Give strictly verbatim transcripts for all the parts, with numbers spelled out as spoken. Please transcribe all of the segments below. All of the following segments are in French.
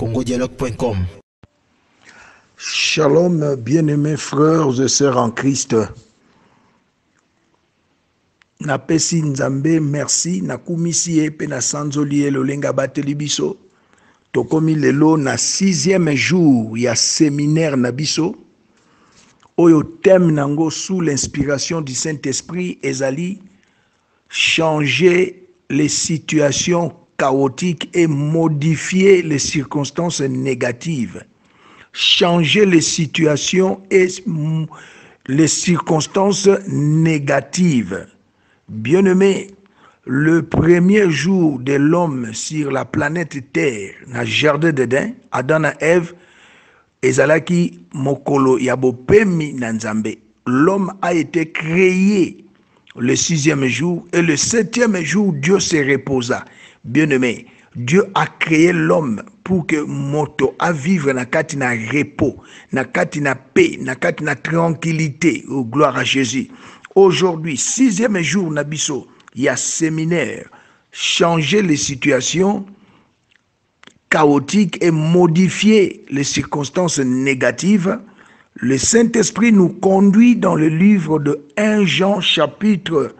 congo dialogue point com. Shalom, bien-aimés frères et sœurs en Christ. Napesi Nzambe, merci, nakumisie pe na Sanjo Lielolenga bateli biso. Tokomi lelo na sixième jour ya séminaire na biso. Oyo thème nango sous l'inspiration du Saint-Esprit ezali changer les situations chaotiques et modifier les circonstances négatives. Changer les situations et les circonstances négatives. Bien-aimé, le premier jour de l'homme sur la planète Terre, dans le jardin d'Éden, Adam et Ève, ezalaki mokolo ya bopemi na Nzambe. L'homme a été créé le sixième jour et le septième jour, Dieu se reposa. Bien-aimé, Dieu a créé l'homme pour que moto a vivre na kati na repos, na kati na paix, na kati na tranquillité. Oh, gloire à Jésus. Aujourd'hui, sixième jour nabiso, il y a séminaire. Changer les situations chaotiques et modifier les circonstances négatives. Le Saint-Esprit nous conduit dans le livre de premier Jean chapitre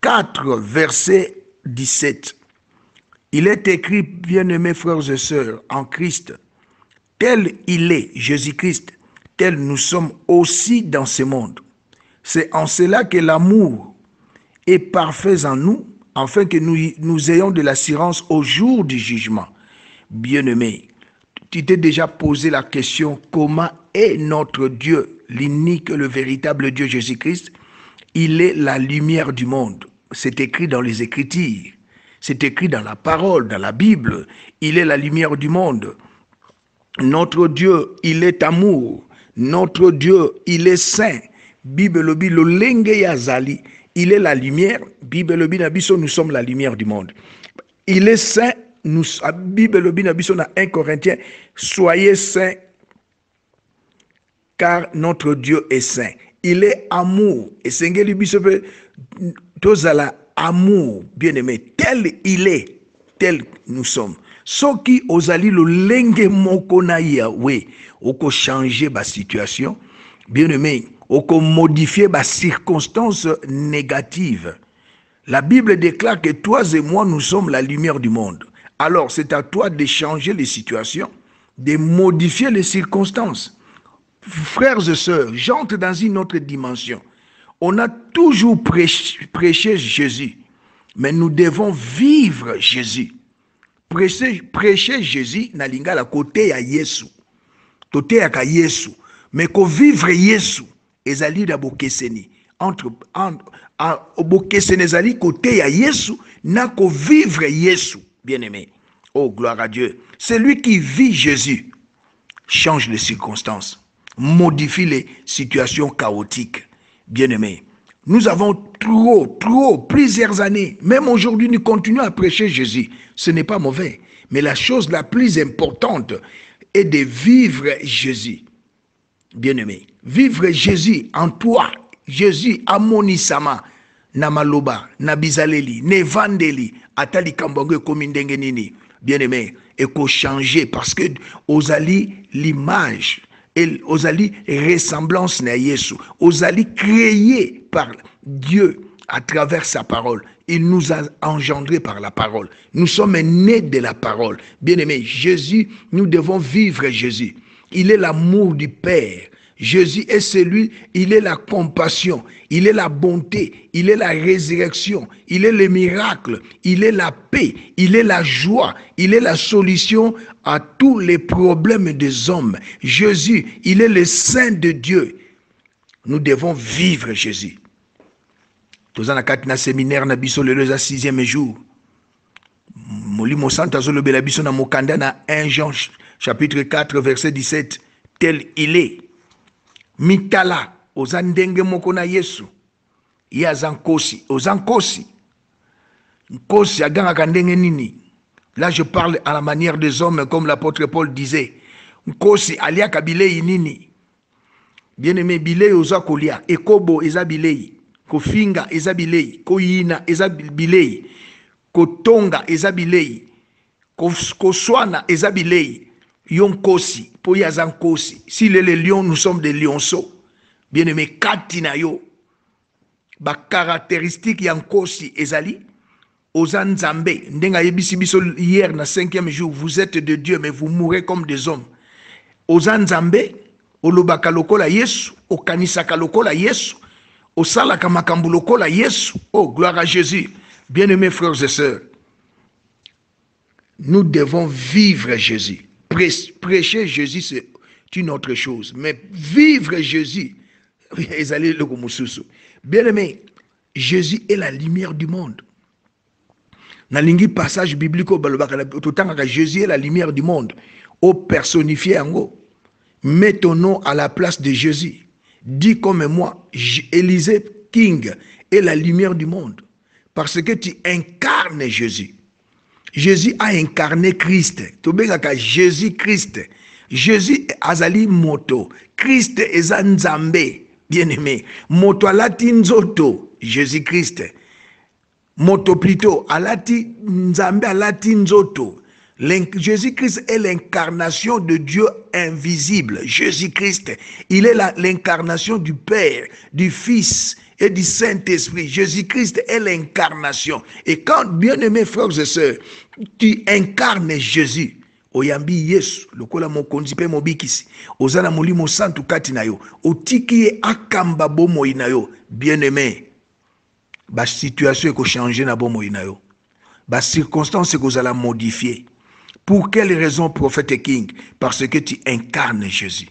quatre verset dix-sept. Il est écrit, bien-aimés frères et sœurs, en Christ, tel il est, Jésus-Christ, tel nous sommes aussi dans ce monde. C'est en cela que l'amour est parfait en nous, afin que nous, nous ayons de l'assurance au jour du jugement. Bien-aimé, tu t'es déjà posé la question, comment est notre Dieu, l'unique, le véritable Dieu Jésus-Christ? Il est la lumière du monde. C'est écrit dans les Écritures, c'est écrit dans la parole, dans la Bible. Il est la lumière du monde. Notre Dieu, il est amour. Notre Dieu, il est saint. Bible bilo lenge yazali, il est la lumière. Bible binabiso, nous sommes la lumière du monde. Il est saint. Nous Bible binabiso na premier Corinthiens, soyez saints car notre Dieu est saint. Il est amour et sengeli biso pe tozala amour. Bien-aimé, tel il est, tel nous sommes. Soki ozali lo lenge moko na Yahweh, oko changer ba situation. Bien-aimé, oko modifier ba circonstances négatives. La Bible déclare que toi et moi, nous sommes la lumière du monde. Alors, c'est à toi de changer les situations, de modifier les circonstances. Frères et sœurs, j'entre dans une autre dimension. On a toujours prêché, prêché Jésus, mais nous devons vivre Jésus. Prêcher, prêcher Jésus, na linga la côté ya Yesu, côté ya ka Yesu, mais ko vivre Yesu, ezali da bokeseni, entre bokeseni ezali côté ya Yesu, na ko vivre Yesu, bien-aimé. Oh, gloire à Dieu. Celui qui vit Jésus change les circonstances, modifie les situations chaotiques. Bien-aimés, nous avons trop, trop, plusieurs années, même aujourd'hui, nous continuons à prêcher Jésus. Ce n'est pas mauvais, mais la chose la plus importante est de vivre Jésus. Bien-aimés, vivre Jésus en toi, Jésus amonisama, namaloba, nabizaleli, nevandeli, atali kambongo komindengenini. Bien-aimés, et qu'on change parce que osali l'image. Et aux alliés ressemblance na Yesu, aux alliés créés par Dieu à travers sa parole. Il nous a engendrés par la parole. Nous sommes nés de la parole. Bien-aimés, Jésus, nous devons vivre Jésus. Il est l'amour du Père. Jésus est celui, il est la compassion, il est la bonté, il est la résurrection, il est le miracle, il est la paix, il est la joie, il est la solution à tous les problèmes des hommes. Jésus, il est le Saint de Dieu. Nous devons vivre Jésus. Tozana katina séminaire na biso le sixième jour. Molimo santa zo le bela biso na mokanda na premier Jean chapitre quatre verset dix-sept. Tel il est. Mitala, ozandenge mokona Yesu, yazankosi, ozankosi, nkosi aganga kandenge nini. Là je parle à la manière des hommes comme l'apôtre Paul disait, nkosi alia kabilei nini. Bien-aimé, bilei ozakolia, ekobo ezabilei, kofinga ezabilei, koyina ezabilei, kotonga ezabilei, Koswana ezabilei yon kosi po yazan kosi. Si les lions, nous sommes des lionceaux. Bien aimé katina yo ba caractéristique yan kosi ezali ozan zambe ndenga yebisi biso hier na cinquième jour vous êtes de Dieu mais vous mourrez comme des hommes. Ozan zambe olobaka lokola Yesu okanisaka lokola Yesu osalaka makambo lokola Yesu. Oh gloire à Jésus. Bien aimés frères et sœurs, nous devons vivre Jésus. Prêcher Jésus, c'est une autre chose. Mais vivre Jésus, bien aimé, Jésus est la lumière du monde. Dans le passage biblique, Jésus est la lumière du monde. Au personnifié, mets ton nom à la place de Jésus. Dis comme moi, Élisée King est la lumière du monde. Parce que tu incarnes Jésus. Jésus a incarné Christ. Tobengaka Jésus Christ. Jésus azali moto. Christ eza nzambe. Bien-aimé. Moto alati nzoto. Jésus Christ. Moto plutôt alati nzambe alati nzoto. Jésus Christ est l'incarnation de Dieu invisible. Jésus Christ, il est l'incarnation du Père, du Fils et du Saint-Esprit. Jésus Christ est l'incarnation. Et quand, bien-aimés frères et sœurs, tu incarnes Jésus, oyambi Yesu, lokola mokonzi pe mobikisi, ozala molimo santu kati na yo, otikiye akamba bomoi na yo, bien-aimés, ba situation eko changer na bomoi na yo. Ba circonstance eko zala modifier. Pour quelle raison, prophète King? Parce que tu incarnes Jésus.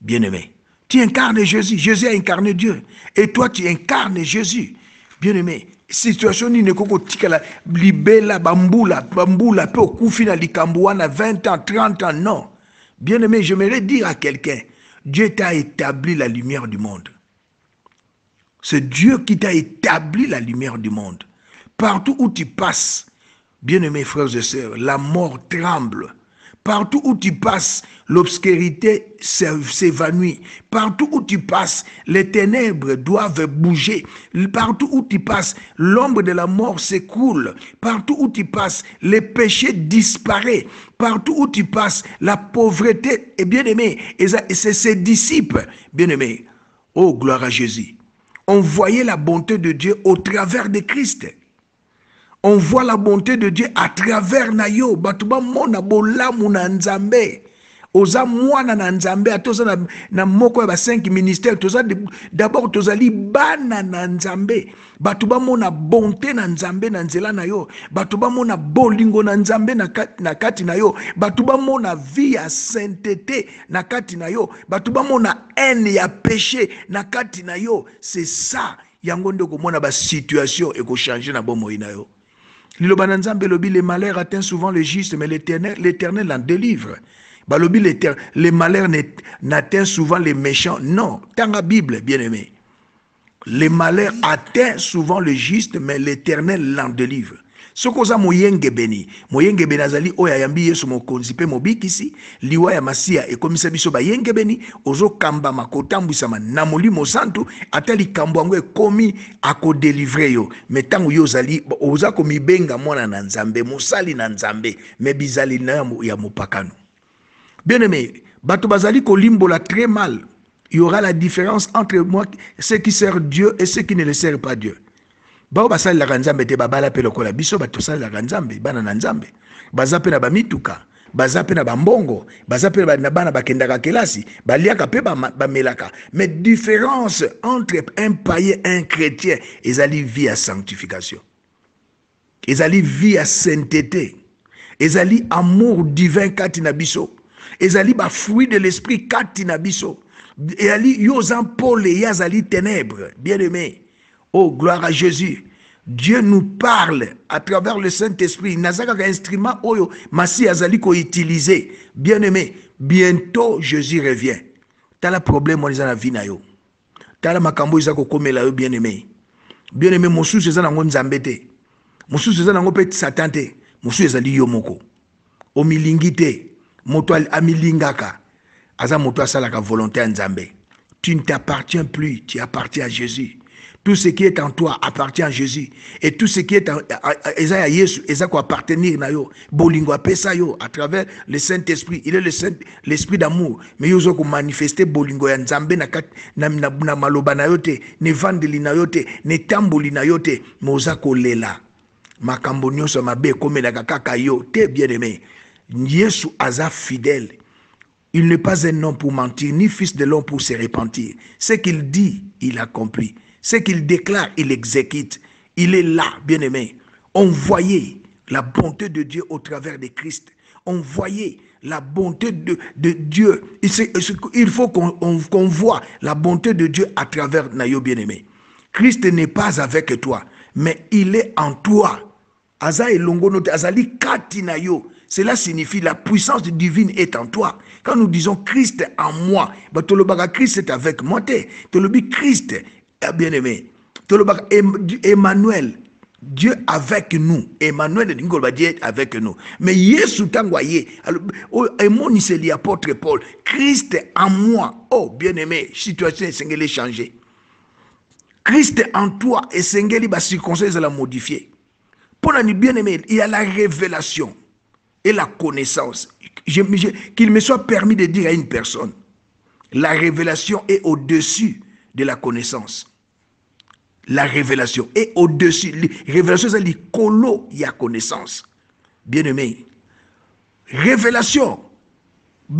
Bien-aimé, tu incarnes Jésus. Jésus a incarné Dieu. Et toi, tu incarnes Jésus. Bien-aimé, situation ni ne koko tikala libela bambula bambula pe okufina likambwana vingt ans, trente ans, non. Bien-aimé, j'aimerais dire à quelqu'un, Dieu t'a établi la lumière du monde. C'est Dieu qui t'a établi la lumière du monde. Partout où tu passes, bien-aimés frères et sœurs, la mort tremble. Partout où tu passes, l'obscurité s'évanouit. Partout où tu passes, les ténèbres doivent bouger. Partout où tu passes, l'ombre de la mort s'écoule. Partout où tu passes, les péchés disparaissent. Partout où tu passes, la pauvreté est bien-aimée et se dissipe. Bien-aimés, oh gloire à Jésus. On voyait la bonté de Dieu au travers de Christ. On voit la bonté de Dieu à travers nayo batuba mona bolamu na nzambe oza mwana na nzambe atoza na, na moko ya ba cinq ministères toza d'abord tozali bana na nzambe batuba mona bonté na nzambe na nzela nayo batuba mona bolingo na nzambe na kati na kati nayo batuba mona vie ya sainteté na kati nayo batuba mona haine ya péché na kati nayo. C'est ça yango ndeko mona ba situation eko changer na bomoyi nayo. Les malheurs atteignent souvent le juste, mais l'Éternel en délivre. Les malheurs n'atteignent souvent les méchants. Non, dans la Bible, bien-aimé. Les malheurs atteignent souvent le juste, mais l'Éternel l'en délivre. Ce que nous avons dit, moyenge beni azali oya yambi Yesu mokonzi pe mobikisi liwa ya masia ekomisa biso ba yenge beni ozo kamba makotambwisa na molimo santu atali kambo ango ekomi akodelivre yo mais tango yo zali oza komibenga mwana na nzambe mosali na nzambe mais bizali na ya mopakano. Bien aimé, bato bazali kolimbola très mal. Il y aura la différence entre moi ceux qui servent Dieu et ceux qui ne le servent pas Dieu. Bao basali la nzambe te babala pe lokola biso batosali la nzambe bana na nzambe baza pe na bamituka baza pe na bambongo baza pe na bana bakendaka kelasi baliaka pe bamelaka mais différence entre un païen et un chrétien ezali vie à sanctification ezali vie à sainteté ezali amour divin katina biso ezali ba fruit de l'esprit katina biso ezali yozan Paul et yazali ténèbres. Bien-aimé, oh, gloire à Jésus. Dieu nous parle à travers le Saint-Esprit. Nazaka instrument oyo masi azaliko utilisé. Bien-aimé, bientôt Jésus revient. T'as la problème on la vie na yo. T'as la makambo izako komela yo bien-aimé. Bien-aimé mosu seza nango nzambete. Mosu seza nango pe satante. Mosu ezali yo moko. Omilingite, moto amilingaka. Aza moto asalaka volonté nzambe. Tu ne t'appartiens plus, tu appartiens à Jésus. Tout ce qui est en toi appartient à Jésus. Et tout ce qui est en Esaïa Yesu, Esaïa appartenir nayo, bolingo apesa yo à travers le Saint-Esprit. Il est le Saint l'esprit d'amour. Mais yozo ko manifester bolingo ya Nzambe na kat na na maloba na yote, ne vandeli na yote, ne tamboli na yote, moza ko lela. Makambo nyonso mabe komela kaka yo, te bien-aimé. Yesu aza fidèle. Il n'est pas un homme pour mentir, ni fils de l'homme pour se repentir. Ce qu'il dit, il accomplit. Ce qu'il déclare, il exécute. Il est là, bien-aimé. On voyait la bonté de Dieu au travers de Christ. On voyait la bonté de, de Dieu. Il faut qu'on qu'on voit la bonté de Dieu à travers Nayo, bien-aimé. Christ n'est pas avec toi, mais il est en toi. Cela signifie la puissance divine est en toi. Quand nous disons Christ en moi, Christ est avec moi. Christ bien-aimé. Emmanuel, Dieu avec nous. Emmanuel, Dieu est avec nous. Mais Jésus t'envoyé. Et mon c'est l'apôtre Paul. Christ en moi. Oh, bien-aimé, situation est changée. Christ en toi et la circonstance la modifier. Pour nous bien-aimé, il y a la révélation et la connaissance. Qu'il me soit permis de dire à une personne, la révélation est au-dessus de la connaissance. La révélation est au-dessus. La révélation, c'est l'icolo, il y a connaissance. Bien-aimé, révélation,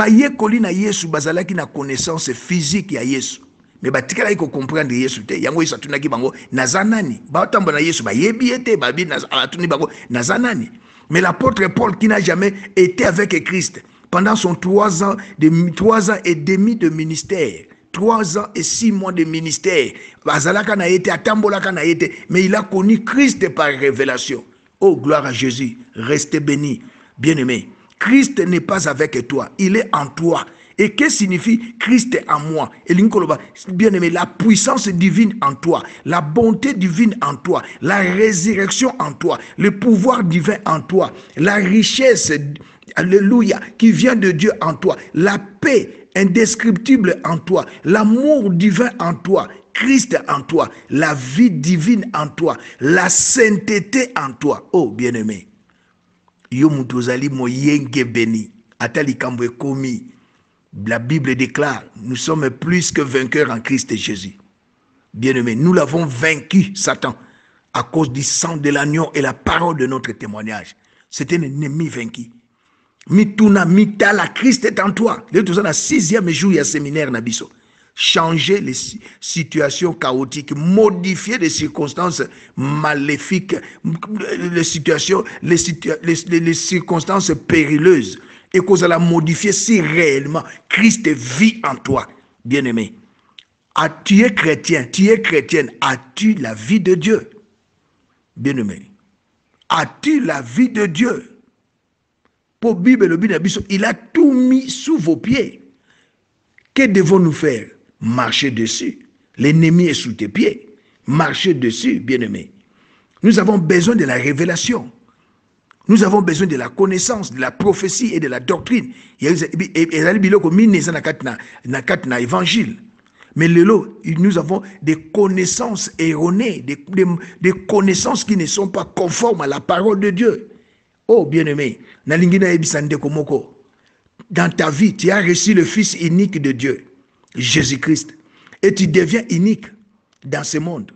il y a Yesu, bazala qui na connaissance physique à Yesu. Mais batikala iko comprendre Yesu te yango isa tunaki bango nazanani ba tambo na Yesu ba yebi ete ba bi nazatuni bango nazanani. Mais l'apôtre Paul qui n'a jamais été avec Christ pendant son trois ans de trois ans et demi de ministère, trois ans et six mois de ministère, bazalaka na été atambolaka na été, mais il a connu Christ par révélation. Oh gloire à Jésus, restez bénis, bien-aimés. Christ n'est pas avec toi, il est en toi. Et que signifie Christ en moi? Bien-aimé, la puissance divine en toi, la bonté divine en toi, la résurrection en toi, le pouvoir divin en toi, la richesse, alléluia, qui vient de Dieu en toi, la paix indescriptible en toi, l'amour divin en toi, Christ en toi, la vie divine en toi, la sainteté en toi. Oh, bien-aimé, yo mutozali moyenge béni, atali kambo komi. La Bible déclare, nous sommes plus que vainqueurs en Christ Jésus. Bien-aimés, nous l'avons vaincu, Satan, à cause du sang de l'agneau et la parole de notre témoignage. C'était un ennemi vaincu. Mituna, mitala, Christ est en toi. Le tout ça, la sixième jour, il y a un séminaire, Nabiso. Changer les situations chaotiques, modifier les circonstances maléfiques, les, situations, les, situa les, les, les circonstances périlleuses. Et qu'on la modifier si réellement Christ vit en toi, bien-aimé. Tu es chrétien, tu es chrétienne, as-tu la vie de Dieu? Bien-aimé, as-tu la vie de Dieu? Pour Bible, le Bible, il a tout mis sous vos pieds. Que devons-nous faire? Marcher dessus. L'ennemi est sous tes pieds. Marcher dessus, bien-aimé. Nous avons besoin de la révélation. Nous avons besoin de la connaissance, de la prophétie et de la doctrine. Il y a l'évangile. Mais nous avons des connaissances erronées, des, des, des connaissances qui ne sont pas conformes à la parole de Dieu. Oh, bien-aimé, dans ta vie, tu as reçu le Fils unique de Dieu, Jésus-Christ, et tu deviens unique dans ce monde.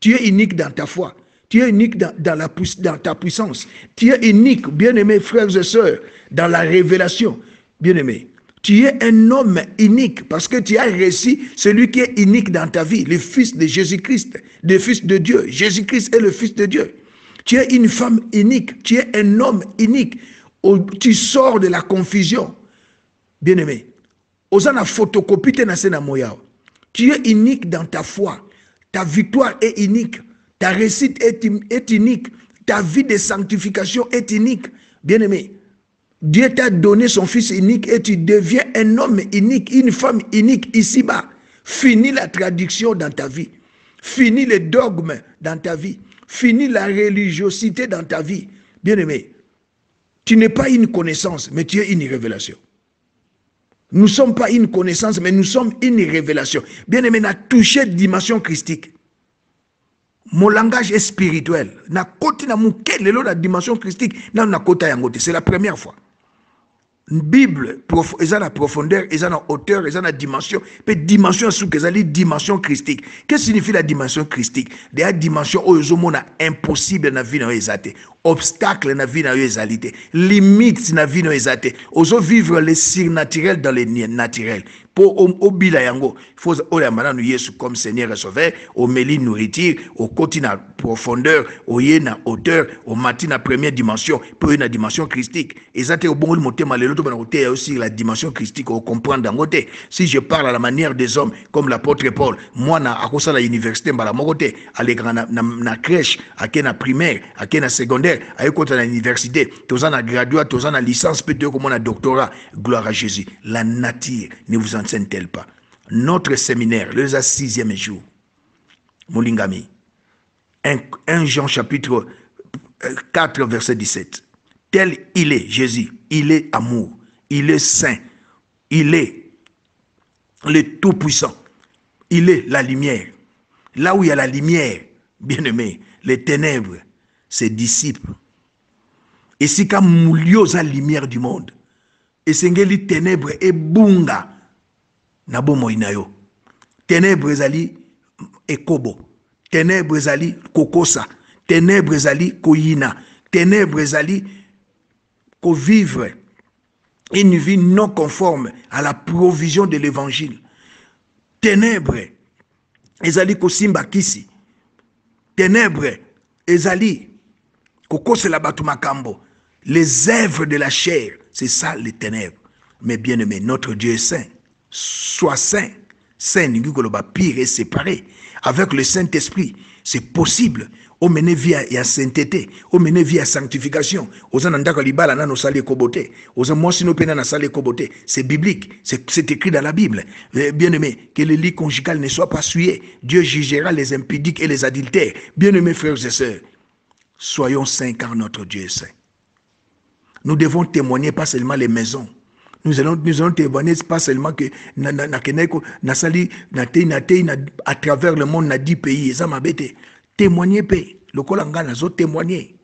Tu es unique dans ta foi. Tu es unique dans, dans, la, dans ta puissance. Tu es unique, bien-aimés frères et sœurs, dans la révélation. Bien-aimés, tu es un homme unique parce que tu as reçu celui qui est unique dans ta vie, le Fils de Jésus-Christ, le Fils de Dieu. Jésus-Christ est le Fils de Dieu. Tu es une femme unique, tu es un homme unique. Tu sors de la confusion. Bien-aimés, tu es unique dans ta foi. Ta victoire est unique. Ta réussite est unique. Ta vie de sanctification est unique. Bien-aimé, Dieu t'a donné son Fils unique et tu deviens un homme unique, une femme unique ici-bas. Finis la traduction dans ta vie. Finis les dogmes dans ta vie. Finis la religiosité dans ta vie. Bien-aimé, tu n'es pas une connaissance, mais tu es une révélation. Nous ne sommes pas une connaissance, mais nous sommes une révélation. Bien-aimé, nous avons touché la dimension christique. Mon langage est spirituel. Nous avons touché la dimension christique. C'est la première fois. Une Bible, elle a la profondeur, elle a la hauteur, elle a la dimension. Puis dimension, elle a la dimension christique. Qu'est-ce que signifie la dimension christique? La dimension où il est impossible dans la vie, obstacle dans la vie, limite dans la vie, oso vivre les surnaturels dans les naturels. Pour obila yango, il faut ola mananu Yesu comme Seigneur et Sauveur, au meli nourriture, au côté na profondeur, au yé na hauteur, au matin na première dimension, pour une dimension christique. Ezate au bon le monter malé. Aussi la dimension christique, on comprend d'un côté. Si je parle à la manière des hommes, comme l'apôtre Paul, moi, à cause de la université, à la côté, à la crèche, à la primaire, à la secondaire, à l'université, tous en a graduat, tous en a licence, peut-être comme on a doctorat. Gloire à Jésus. La nature ne vous enseigne-t-elle pas? Notre séminaire, le sixième jour, Moulingami, premier Jean chapitre quatre, verset dix-sept. Tel il est, Jésus, il est amour, il est saint, il est le tout-puissant, il est la lumière. Là où il y a la lumière, bien-aimé, les ténèbres se dissipent. Et si quand moulio la lumière du monde, et c'est que les ténèbres et bunga, nabo moinayo, ténèbres ali et kobo, ténèbres ali kokosa, ténèbres ali koyina, ténèbres ali vivre une vie non conforme à la provision de l'évangile. Ténèbres, ezali kosimba kisi. Ténèbres, ezali kokosela batu makambo. Les œuvres de la chair, c'est ça les ténèbres. Mais bien aimé, notre Dieu est saint. Sois saint. Saint, nous sommes pire et séparés. Avec le Saint-Esprit, c'est possible. On mène vie à sainteté, on mène vie à sanctification. C'est biblique, c'est écrit dans la Bible. Bien-aimés, que le lit conjugal ne soit pas souillé. Dieu jugera les impudiques et les adultères. Bien-aimés frères et sœurs, soyons saints car notre Dieu est saint. Nous devons témoigner pas seulement les maisons. Nous allons, nous allons témoigner pas seulement que à travers le monde, dans dix pays, témoigner, paix. Le colanga n'a pas témoigné.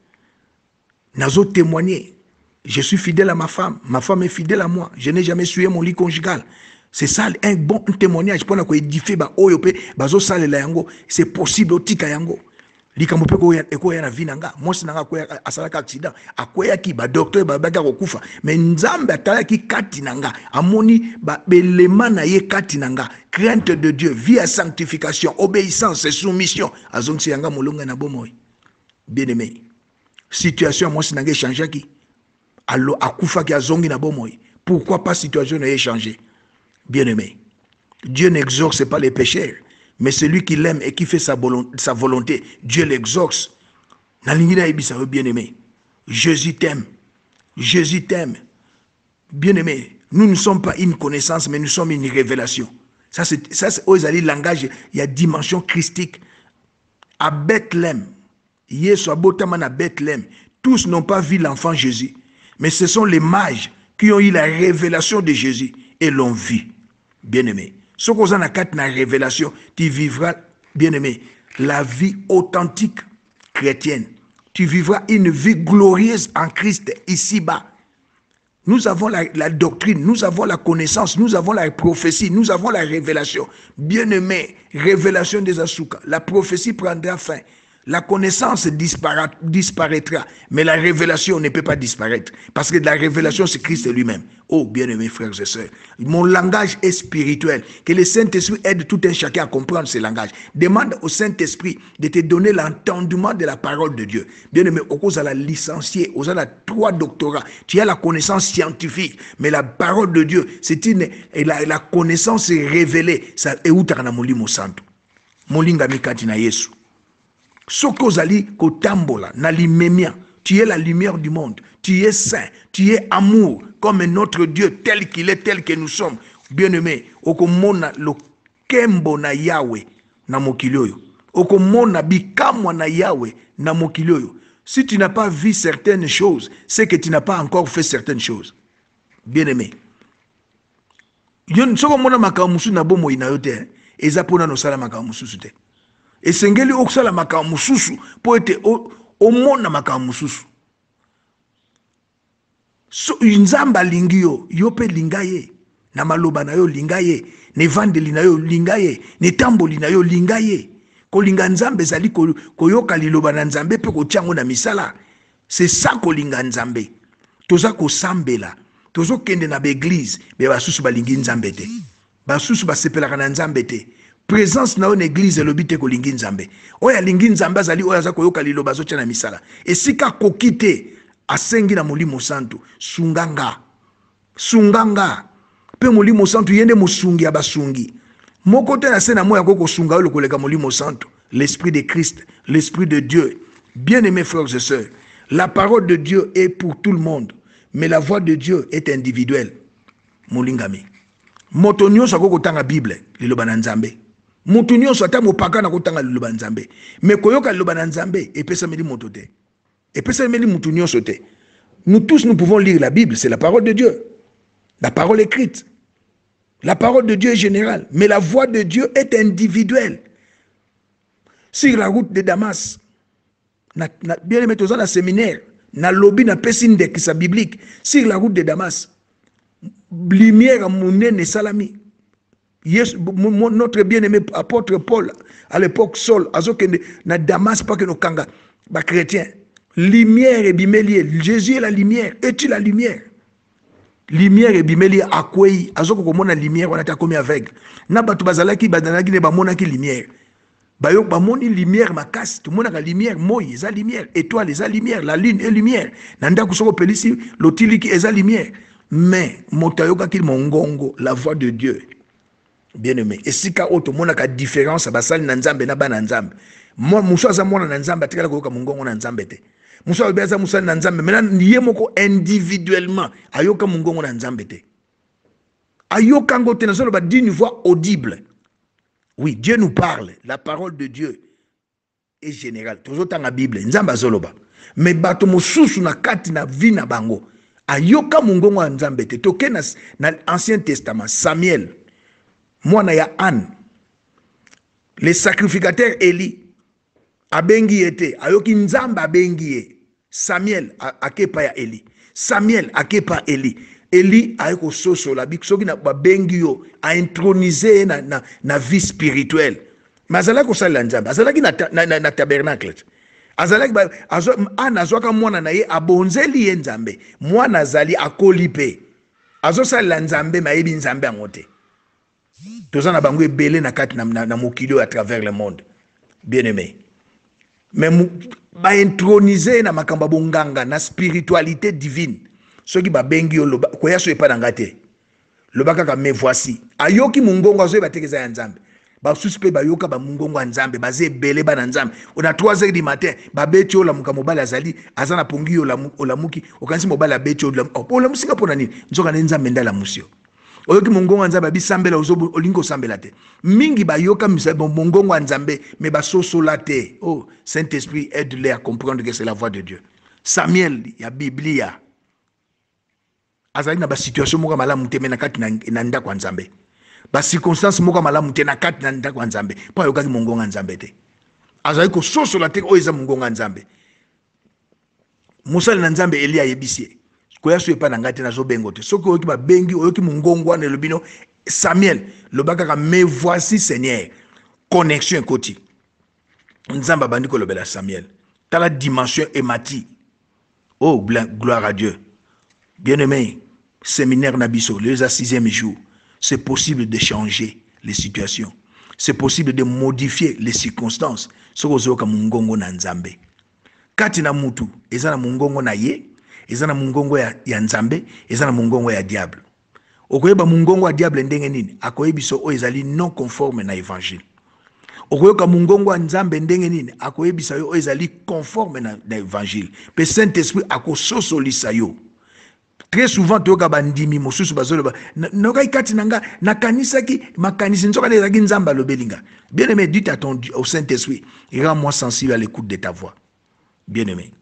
N'a pas témoigné. Je suis fidèle à ma femme. Ma femme est fidèle à moi. Je n'ai jamais suivi mon lit conjugal. C'est ça, un bon témoignage. Pour qu'on édifie, c'est possible au tika yango. Likamopé ko ya ko ya na vinanga mosi nanga ko asalaka accident akoya ki ba docteur ba baka kokufa mais nzambe atala ki kati nanga amoni ba belema na ye kati nanga crainte de Dieu vie à sanctification obéissance et soumission azongsi yanga molonga na bomoi. Bien-aimé, situation mosi nanga changer ki allo akufa ki azongi na bomoi. Pourquoi pas situation na ye changer? Bien-aimé, Dieu n'exorce pas les pécheurs, mais celui qui l'aime et qui fait sa volonté, Dieu l'exorce. Bien-aimé, Jésus t'aime. Jésus t'aime. Bien-aimé, nous ne sommes pas une connaissance, mais nous sommes une révélation. Ça, c'est le langage, il y a dimension christique. À Bethlehem, tous n'ont pas vu l'enfant Jésus, mais ce sont les mages qui ont eu la révélation de Jésus et l'ont vu. Bien-aimé, ce qu'on a quatre na révélation, tu vivras, bien-aimé, la vie authentique chrétienne. Tu vivras une vie glorieuse en Christ ici-bas. Nous avons la, la doctrine, nous avons la connaissance, nous avons la prophétie, nous avons la révélation. Bien-aimé, révélation des Asuka. La prophétie prendra fin. La connaissance dispara disparaîtra, mais la révélation ne peut pas disparaître. Parce que la révélation, c'est Christ lui-même. Oh, bien-aimés frères et sœurs, mon langage est spirituel. Que le Saint-Esprit aide tout un chacun à comprendre ce langage. Demande au Saint-Esprit de te donner l'entendement de la parole de Dieu. Bien-aimés, au cause de la licenciée, aux la trois doctorats, tu as la connaissance scientifique, mais la parole de Dieu, c'est une et la, la connaissance est révélée. Ça est où mon santo. Mon lingami katina Yesu. Sokozali kotambola, nalimemia, tu es la lumière du monde, tu es saint, tu es amour, comme notre Dieu tel qu'il est, tel que nous sommes. Bien-aimé, okomona lo kembo na Yahweh, na mokilioyo. Okomona bikamwa na Yahweh, na mokilioyo. Si tu n'as pas vu certaines choses, c'est que tu n'as pas encore fait certaines choses. Bien-aimé, Yon soko mona makamusu na bomo inayote. Eza pona no sala makamusu te. Esengeli oksala makamusu po ete omona makamusu. So inzamba lingio yope lingaye na maloba na yo lingaye ne vandeli na yo lingaye ne tamboli na yo lingaye kolinga nzambe zali koyoka liloba na nzambe pe kotiango na misala c'est ça kolinga nzambe toza kosambela tozo kende na beglise be basusu balingi nzambe te basusu basepelaka na nzambe te présence na yo na église elobi te kolingi nzambe oya lingi nzambe zali oya za koyoka liloba zotia na misala esika kokite asengi na molimo santo sunganga sunganga pe molimo santo yende mosungi abasungi moko te na sena moya koko sunga lo kolega molimo santo l'esprit de Christ l'esprit de Dieu. Bien-aimés frères et sœurs, la parole de Dieu est pour tout le monde mais la voix de Dieu est individuelle. Molingami moto nyonso koko tanga Bible liloba na nzambe moto nyonso ata mopaka na kotanga liloba na nzambe mais koyoka liloba na nzambe epesa meli moto te. Et puis ça m'a dit, nous tous, nous pouvons lire la Bible, c'est la parole de Dieu. La parole écrite. La parole de Dieu est générale, mais la voix de Dieu est individuelle. Sur la route de Damas, bien aimé, dans le séminaire, dans le lobby, dans le pessine de Christ biblique, sur la route de Damas, lumière à mon nez, salami. Yes, notre bien-aimé apôtre Paul, à l'époque, Saul, à Damas, pas que nos kanga, les chrétiens. Lumière et bimélier. Jésus est la lumière. Es-tu la lumière? Lumière et bimélier. Akwei. Azoko komona lumière. On a ta komi avec. Na batu bazalaki badanaki ne bamona ki lumière. Bayok bamoni lumière makasi. Tout mona ka lumière. Moyi eza lumière. Étoile eza lumière. La lune est lumière. Nanda kusoko pelisi lotiliki eza lumière. Mais motayoka ki mongongo la voix de Dieu. Bien-aimé. Et si ka oto mona ka différence basali na nzambe na bana nzambe. Moi musa za mona na nzambe atikala koyoka mongongo na nzambe te. Moussa obéza Moussa Nanzambe, maintenant il y a individuellement. Ayoka Mungongo Nanzambete. Ayoka Ngote Nanzamba dit une voix audible. Oui, Dieu nous parle. La parole de Dieu est générale. Toujours dans la Bible. Nzamba Zoloba. Mais bato Moussou na kati na vina bango. Ayoka Mungongo Nanzambete. Toke na l'Ancien Testament. Samuel. Moi na ya Anne. Les sacrificateurs Eli. Abengi était ayoki nzamba bengié Samuel akepa ya Eli Samuel akepa Eli Eli ayoko soso la biksoki na bengi yo a intronisé na na, na vie spirituelle mazala ko sala nzamba azala ki na na, na, na tabernacle azala ki azo ana zoka mwana na ye abonzeli ye nzambe mwana azali akolipe azo sala nzambe mayebi nzambe angote tozana bango ebele na kati na, na, na mokilo à travers le monde. Bien-aimé, mais ba introniser na makamba bonganga na spiritualité divine soki ba bengi yo loba koya so epa ngate loba kaka me voici ayoki mungongo zo batekeza ya nzambe ba suspe ba yoka ba mungongo ya nzambe baze bele ba na nzambe ona trois heures du matin ba beti yo la mukamobala azali azana pongi yo la olamuki okansi mobala beti yo la olamu singa pona nini nzoka na nzambe ndala musio oyoki mungongo ya nzambe bi sambela ozo olingo sambela te mingi ba yoka misabo mungongo ya nzambe me ba sosola te. Oh Saint-Esprit, aide-les à comprendre que c'est la voix de Dieu. Samuel ya Biblia azali na ba situation moka malamu te mena kati na ndako ya nzambe ba circonstance moka malamu te na kati na ndako ya nzambe pa yoka mungongo ya nzambe te azali ko sosola te o eza mungongo ya nzambe musali na nzambe Elia yebisie koya so epa na ngati na zo bengo te soko oyoki ba bengi oyoki mungongo na lobino Samuel lobaka ka me voici Seigneur connexion côté nzamba bandiko lobela Samuel ta la dimension emati. Oh gloire à Dieu. Bien-aimé, séminaire nabiso le sixième jour, c'est possible de changer les situations, c'est possible de modifier les circonstances soko zoka mungongo na nzambe kati na mutu ezana mungongo na ye ezana mungongo ya, ya nzambe ezana mungongo ya diable okoyeba mungongo ya diable ndenge nini akoyebiso o ezali non conforme na évangile okoyoka mungongo ya nzambe ndenge nini akoyebisa yo o ezali conforme na, na évangile pe Saint-Esprit akososolisa yo très souvent toyoka bandimi mosusu bazoloba nokai kati nanga nakanisaki makanisi nzoka ezaki nzambe alobelinga. Bien-aimé, dites à ton au Saint-Esprit, rends-moi sensible à l'écoute de ta voix. Bien-aimé,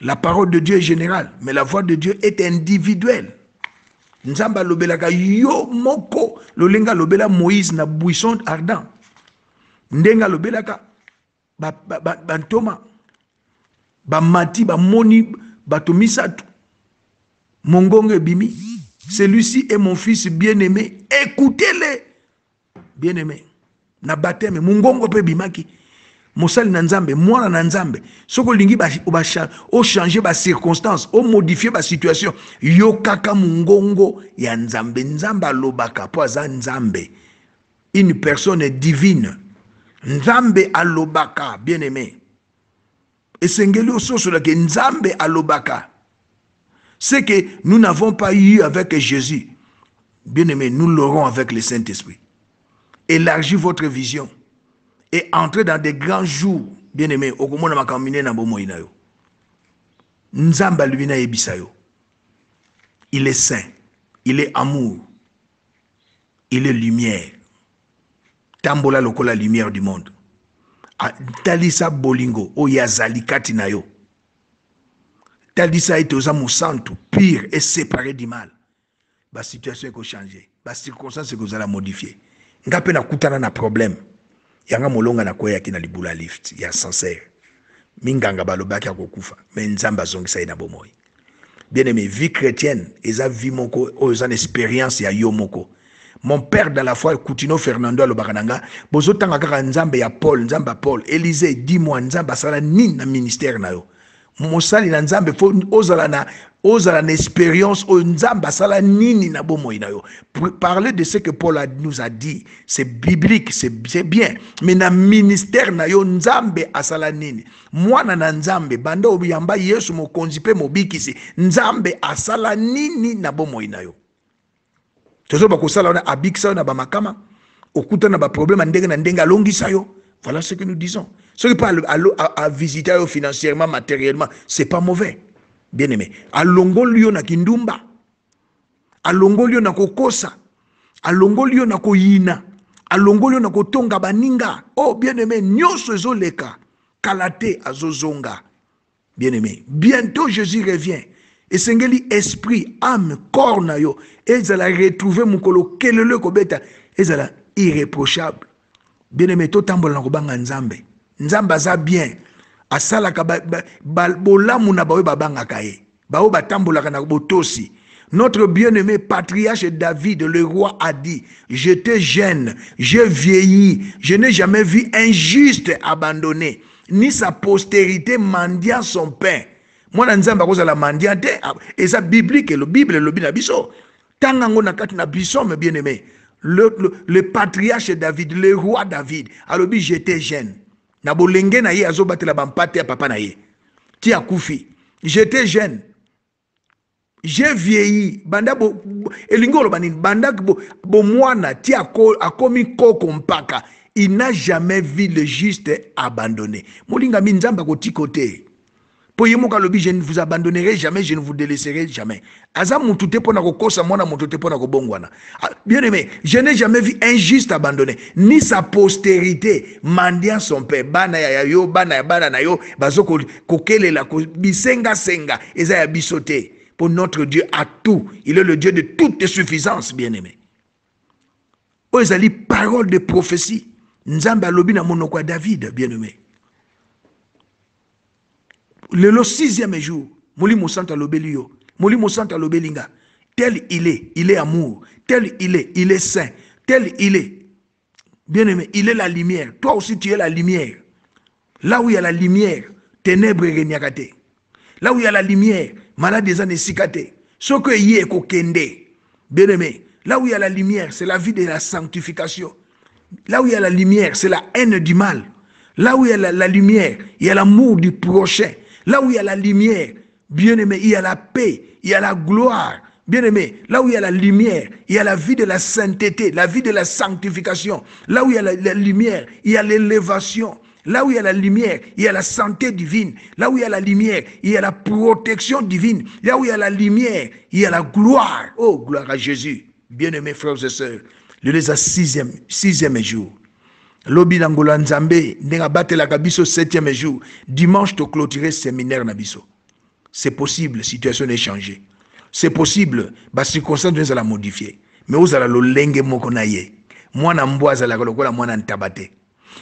la parole de Dieu est générale, mais la voix de Dieu est individuelle. Nzamba lobelaka yo moko lolenga lobela Moïse na buisson ardent. Ndenga lobelaka ba ba ba, ba Thomas ba mati ba moni ba tomisatu. Mongonge bimi, celui-ci est mon fils bien-aimé, écoutez-le. Bien-aimé. Na baptême mongongo pe bimaki. Mosali na Nzambe, mwana na Nzambe. Soko lingi ba ba o changer ba circonstance, o modifier ba situation. Yo kaka mongongo ya Nzambe, Nzamba lobaka po za Nzambe. Une personne divine. Nzambe alobaka, bien-aimé. Esengeli ososo la ke Nzambe alobaka. Ce que nous n'avons pas eu avec Jésus, bien-aimé, nous l'aurons avec le Saint-Esprit. Élargis votre vision et entrez dans des grands jours, bien-aimé. Au moment où on camine dans bon moynayo, Nzamba lubina ebisayo. Il est saint, il est amour, il est lumière. Tambola lokola lumière du monde. Talisa bolingo o yazali katinayo. Talisa est aux amours santes, pire et séparé du mal. La situation est changée, la circonstance est modifiée. Il y a un problème. Il y a un problème. Il y a un problème. Il y a un sincère. Il y a un problème. Mais il y a un problème. Bien aimé, vie chrétienne, il y a une expérience. Mon père dans la foi, Coutinho Fernando Alobarananga, Bozotanga Nzambe ya Paul, Nzamba Paul, Élisée, dis-moi, Nzamba sala ni na ministère na yo. Mosali na Nzambe faut ozala na ozala na expérience o Nzamba sala nini na bomoi na yo. Parler de ce que Paul a, nous a dit, c'est biblique, c'est bien, mais na ministère na yo Nzambe asala nini. Mwana na Nzambe banda obiyamba Yesu mokonzi pe mobikisi. Nzambe asala nini na bomoi na yo. Tozo ba kosala na abiksa na ba makama okuta na ba problème ndenge na ndenge longisa yo. Voilà ce que nous disons. Ceux qui parlent à, à, à visiter financièrement, matériellement, c'est pas mauvais. Bien aimé. À Longolio na Kindumba. À Longolio na Kokosa. À Longolio na Koyina. À Longolio na Kotonga Baninga. Oh, bien aimé. Nyonso zoleka. Kalate azozonga. Bien aimé. Bientôt Jésus revient. Et sengeli esprit, âme, corps na yo. Et ils allaient retrouver Moukolo. Quel est le kobeta? Ils allaient irréprochable. Bien aimé, tout tambola na kobanga Nzambe. Nzamba za bien. Asala ka bola muna bawe babanga kae. Bawe batambola kana botosi. Notre bien-aimé patriarche David, le roi, a dit, j'étais jeune, j'ai vieilli, je n'ai jamais vu un juste abandonné, ni sa postérité mendiant son pain. Moi, Nzamba koza la mendiante, et ça biblique, le Bible, le binabiso. Tangango nakati na biso, mes bien-aimés. Le, le, le patriarche David, le roi David, a dit, j'étais jeune. Nabolenge na ye azobate la bampate papa na ye. Ti akufi. J'étais jeune. J'ai vieilli. Banda bo elingolo banin banda bo bo mwana ti ako akomi koko mpaka. Il n'a jamais vu le juste abandonné. Molinga minzamba ko ti côté. Poyemo ka lobi je ne vous abandonnerai jamais, je ne vous délaisserai jamais. Aza mututé pona ko kosa mwana mututé pona ko bongwana. Bien-aimé, je n'ai jamais vu un juste abandonné, ni sa postérité mendiant son père. Bana ya yo, bana ya bana na yo, bazoko kokelela ko bisenga senga, eza ya bisoté. Pour notre Dieu à tout, il est le Dieu de toute suffisance, bien-aimé. Ozali parole de prophétie. Nzambe alobi na monoko David, bien-aimé. Le sixième jour, Molimo Santa Lobelio, Molimo Santa Lobelinga, tel il est, il est amour, tel il est, il est saint, tel il est, bien-aimé, il est la lumière, toi aussi tu es la lumière. Là où il y a la lumière, ténèbres regnagate. Là où il y a la lumière, malades anesikate. Ce que y est kokende, bien-aimé, là où il y a la lumière, c'est la vie de la sanctification. Là où il y a la lumière, c'est la haine du mal. Là où il y a la, la lumière, il y a l'amour du prochain. Là où il y a la lumière, bien-aimé, il y a la paix, il y a la gloire. Bien-aimé, là où il y a la lumière, il y a la vie de la sainteté, la vie de la sanctification. Là où il y a la, la lumière, il y a l'élévation. Là où il y a la lumière, il y a la santé divine. Là où il y a la lumière, il y a la protection divine. Là où il y a la lumière, il y a la gloire. Oh, gloire à Jésus. Bien-aimés frères et sœurs, le les sixième, sixième jour. Lobi d'Angola Nzambe, Nenga Batela Kabiso, septième jour. Dimanche, tu clôturer séminaire Nabiso. C'est possible, situation est changée. c'est possible, la circonstance de la modifier. Mais vous allez le lingue mokonaye. Moi na mboa azala kolokola moi na tabate.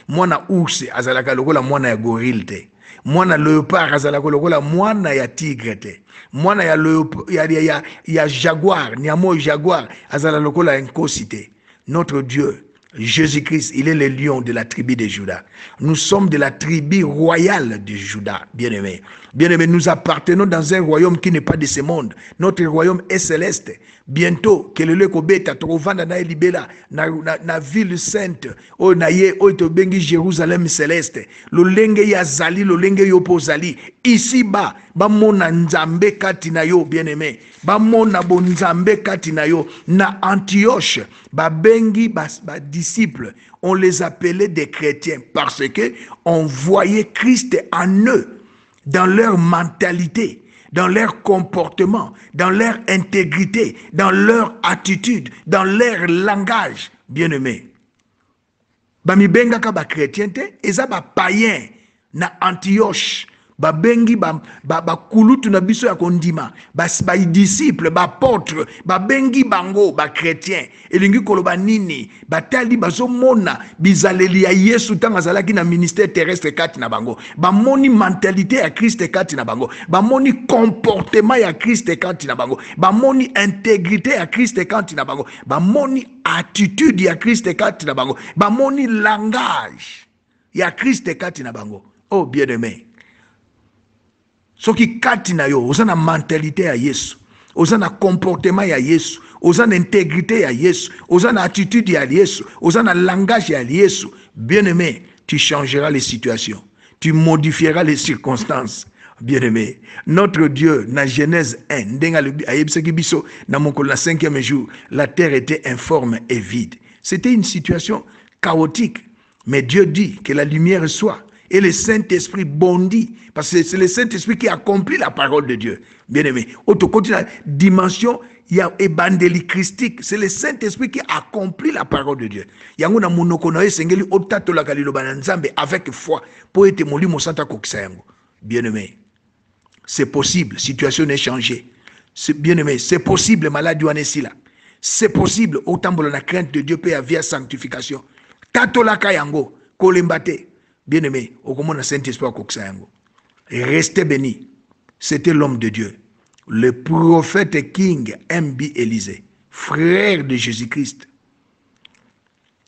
Moi na ours azala kolokola moi na gorille te. Moi na léopard azala kolokola moi na ya tigre te. Moi na ya léopard ya ya ya jaguar, ni amo jaguar azala kolokola nkosi te. Notre Dieu Jésus-Christ, il est le lion de la tribu de Juda. Nous sommes de la tribu royale de Juda, bien-aimés. Bien-aimés, nous appartenons dans un royaume qui n'est pas de ce monde. Notre royaume est céleste. Bientôt, que le lekobeta trovanda na libela na na ville sainte, o naye o to bengi Jérusalem céleste. Lo lenge ya zali, lo lenge yo pozali. Ici ba, ba mona nzambe kati na yo, bien-aimés. Ba mona bo nzambe kati na yo na Antioche, ba bengi ba, ba disciples, on les appelait des chrétiens parce que on voyait Christ en eux, dans leur mentalité, dans leur comportement, dans leur intégrité, dans leur attitude, dans leur langage. Bien-aimés, bami benga ka ba chrétien te, eza ba païen na Antioche. Ba bengi ba ba, ba kulutu na biso ya kondima ba ba disciple ba apôtre ba bengi bango ba chrétien elingi koloba nini batali bazomona bizaleli ya Yesu tanga zalaki na ministère terrestre kati na bango ba moni mentalité ya Christ kati na bango ba moni comportement ya Christ kati na bango ba moni intégrité ya Christ kati na bango ba moni attitude ya Christ kati na bango ba moni langage ya Christ kati na bango. Oh bien-aimé, ce qui katina yo, osa na mentalité à Yesu, osa na comportement à Yesu, osa na intégrité à Yesu, osa na attitude à Yesu, osa na langage à Yesu. Bien-aimé, tu changeras les situations, tu modifieras les circonstances. Bien-aimé, notre Dieu, na Genèse un, denga le ayebisaki biso na mokolo na cinquième jour, la terre était informe et vide. C'était une situation chaotique, mais Dieu dit que la lumière soit. Et le Saint-Esprit bondit, parce que c'est le Saint-Esprit qui accomplit la parole de Dieu. Bien-aimé, autre côté, la dimension, il y a évangélique christique, c'est le Saint-Esprit qui accomplit la parole de Dieu. Il y a un monokonoé, sengeli, otato la kalilo bananzambe, avec foi, pour être moli mosanta koksango. Bien-aimé, c'est possible, situation n'est changée. Bien-aimé, c'est possible, maladie ou anesila. C'est possible, autant pour la crainte de Dieu, peut y avoir sanctification. Tato la kayango, kolimbate. Bien-aimé, au moment de Saint-Esprit, restez bénis. C'était l'homme de Dieu, le prophète King M B Élisée, frère de Jésus-Christ,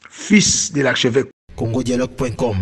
fils de l'archevêque. congo dialogue point com